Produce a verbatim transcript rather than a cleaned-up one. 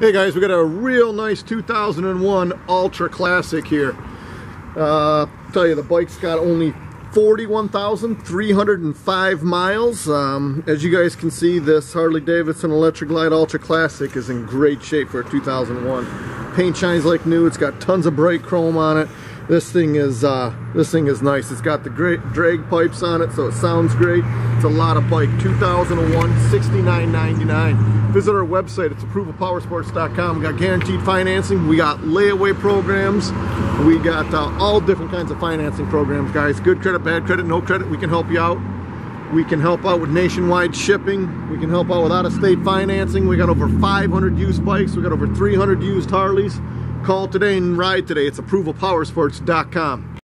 Hey guys, we got a real nice two thousand one Ultra Classic here. Uh, tell you, the bike's got only forty-one thousand three hundred five miles. Um, as you guys can see, this Harley-Davidson Electric Glide Ultra Classic is in great shape for a two thousand one. Paint shines like new. It's got tons of bright chrome on it. This thing is uh, this thing is nice. It's got the great drag pipes on it, so it sounds great. It's a lot of bike. two thousand one, sixty-nine ninety-nine. Visit our website. It's Approval Power Sports dot com. We got guaranteed financing. We got layaway programs. We got uh, all different kinds of financing programs, guys. Good credit, bad credit, no credit. We can help you out. We can help out with nationwide shipping. We can help out with out-of-state financing. We got over five hundred used bikes. We got over three hundred used Harleys. Call today and ride today. It's Approval Power Sports dot com.